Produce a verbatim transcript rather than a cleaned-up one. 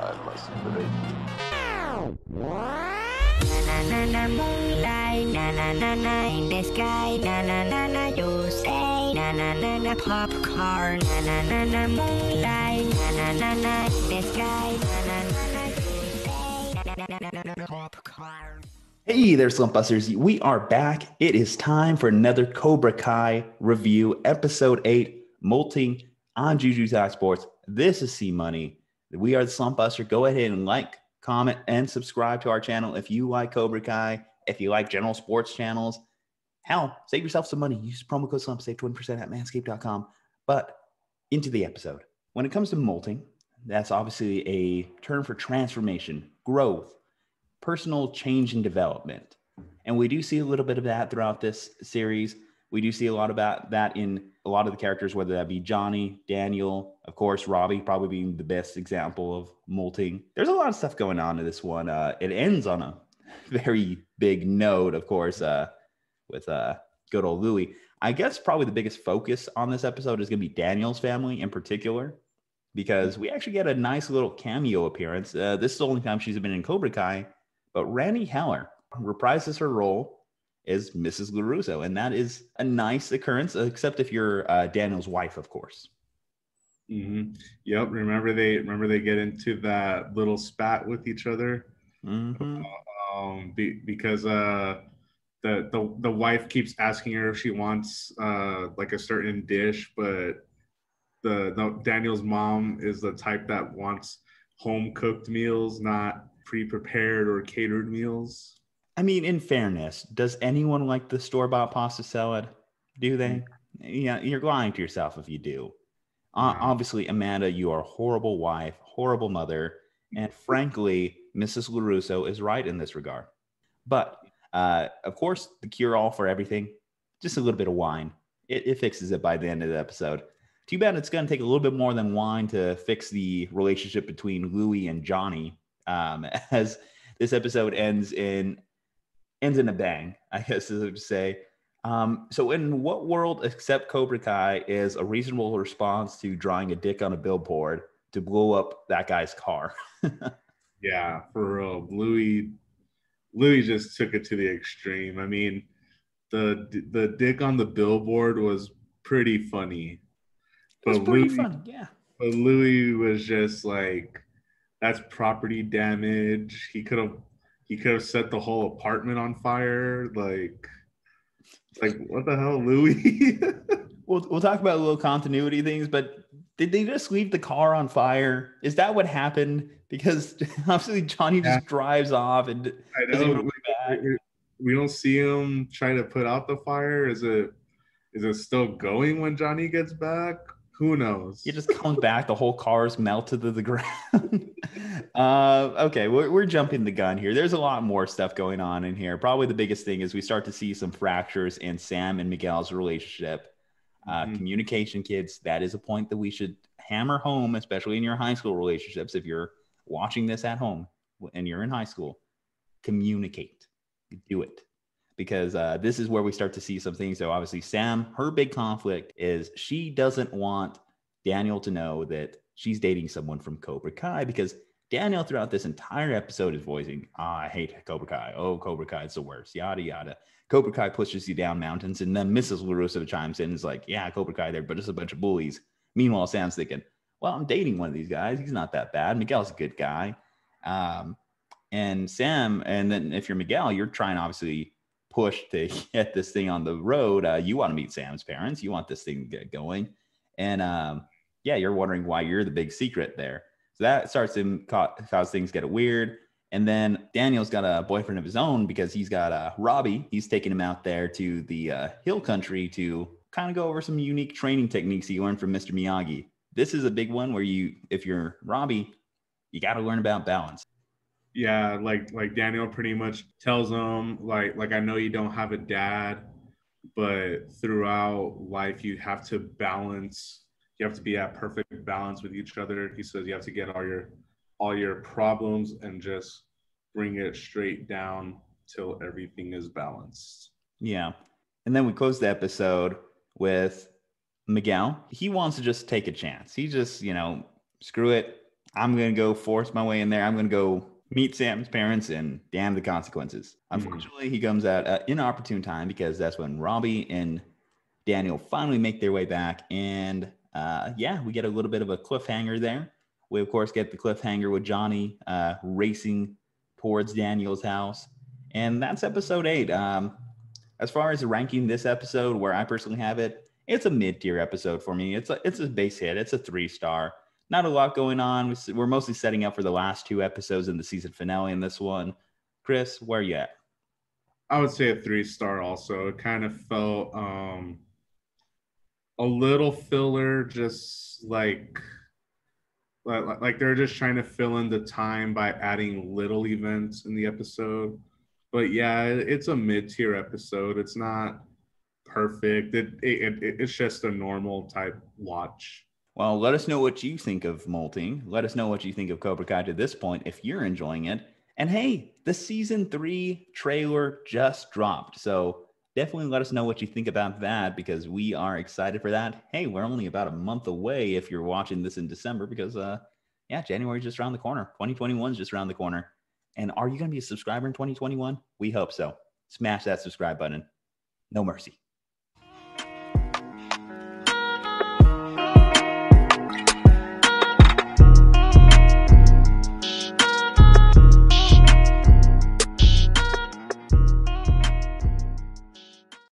Hey there, Slumpbusters. We are back. It is time for another Cobra Kai review, episode eight, Molting on Juju Talk Sports. This is C-Money. We are the Slumpbuster. Go ahead and like, comment, and subscribe to our channel if you like Cobra Kai, if you like general sports channels. Hell, save yourself some money. Use promo code Slump, save twenty percent at manscaped dot com. But into the episode. When it comes to molting, that's obviously a term for transformation, growth, personal change and development. And we do see a little bit of that throughout this series. We do see a lot about that in a lot of the characters, whether that be Johnny, Daniel, of course, Robbie probably being the best example of molting. There's a lot of stuff going on in this one. Uh, it ends on a very big note, of course, uh, with uh, good old Louie. I guess probably the biggest focus on this episode is going to be Daniel's family in particular, because we actually get a nice little cameo appearance. Uh, this is the only time she's been in Cobra Kai, but Randy Heller reprises her role as Missus LaRusso, and that is a nice occurrence, except if you're uh, Daniel's wife, of course. Mm-hmm. Yep. Remember they remember they get into that little spat with each other, mm-hmm. um, be, because uh, the the the wife keeps asking her if she wants uh, like a certain dish, but the, the Daniel's mom is the type that wants home cooked meals, not pre-prepared or catered meals. I mean, in fairness, does anyone like the store-bought pasta salad? Do they? Yeah, you're lying to yourself if you do. Uh, obviously, Amanda, you are a horrible wife, horrible mother, and frankly, Missus LaRusso is right in this regard. But, uh, of course, the cure-all for everything, just a little bit of wine. It, it fixes it by the end of the episode. Too bad it's going to take a little bit more than wine to fix the relationship between Louie and Johnny, um, as this episode ends in... Ends in a bang, I guess is what to say. Um, so in what world except Cobra Kai is a reasonable response to drawing a dick on a billboard to blow up that guy's car? Yeah, for real. Louie, Louie just took it to the extreme. I mean, the the dick on the billboard was pretty funny. But it was pretty Louie, funny, yeah. But Louie was just like, that's property damage. He could have He could have set the whole apartment on fire. Like, like what the hell, Louie? we'll, we'll talk about little continuity things, but did they just leave the car on fire? Is that what happened? Because obviously Johnny yeah. just drives off and I know, doesn't back. We don't see him try to put out the fire. Is it is it still going when Johnny gets back? Who knows? It just comes back. The whole car's melted to the ground. uh, okay, we're, we're jumping the gun here. There's a lot more stuff going on in here. Probably the biggest thing is we start to see some fractures in Sam and Miguel's relationship. Uh, mm-hmm. Communication, kids, that is a point that we should hammer home, especially in your high school relationships. If you're watching this at home and you're in high school, communicate. Do it. Because uh, this is where we start to see some things. So obviously Sam, her big conflict is she doesn't want Daniel to know that she's dating someone from Cobra Kai, because Daniel throughout this entire episode is voicing, oh, I hate Cobra Kai. Oh, Cobra Kai is the worst, yada, yada. Cobra Kai pushes you down mountains. And then Missus LaRusso chimes in and is like, yeah, Cobra Kai there, but it's a bunch of bullies. Meanwhile, Sam's thinking, well, I'm dating one of these guys. He's not that bad. Miguel's a good guy. Um, and Sam, and then if you're Miguel, you're trying obviously push to get this thing on the road. Uh, you want to meet Sam's parents. You want this thing to get going. And um, yeah, you're wondering why you're the big secret there. So that starts to ca- cause things get weird. And then Daniel's got a boyfriend of his own, because he's got uh, Robbie. He's taking him out there to the uh, hill country to kind of go over some unique training techniques he learned from Mister Miyagi. This is a big one where you, if you're Robbie, you got to learn about balance. Yeah, like like Daniel pretty much tells him, like, like I know you don't have a dad, but throughout life you have to balance. You have to be at perfect balance with each other. He says you have to get all your all your problems and just bring it straight down till everything is balanced. Yeah. And then we close the episode with Miguel. He wants to just take a chance. He just, you know, screw it. I'm going to go force my way in there. I'm going to go meet Sam's parents and damn the consequences. Unfortunately, mm-hmm. he comes out at an inopportune time because that's when Robbie and Daniel finally make their way back. And uh, yeah, we get a little bit of a cliffhanger there. We, of course, get the cliffhanger with Johnny uh, racing towards Daniel's house. And that's episode eight. Um, as far as ranking this episode, where I personally have it, it's a mid-tier episode for me. It's a, it's a base hit. It's a three-star. Not a lot going on. We're mostly setting up for the last two episodes in the season finale in this one. Chris, where are you at? I would say a three-star also. It kind of felt um, a little filler, just like, like, like they're just trying to fill in the time by adding little events in the episode. But yeah, it's a mid-tier episode. It's not perfect. It, it, it It's just a normal type watch. Well, let us know what you think of Molting. Let us know what you think of Cobra Kai to this point, if you're enjoying it. And hey, the season three trailer just dropped. So definitely let us know what you think about that, because we are excited for that. Hey, we're only about a month away if you're watching this in December, because uh, yeah, January is just around the corner. twenty twenty-one is just around the corner. And are you going to be a subscriber in twenty twenty-one? We hope so. Smash that subscribe button. No mercy.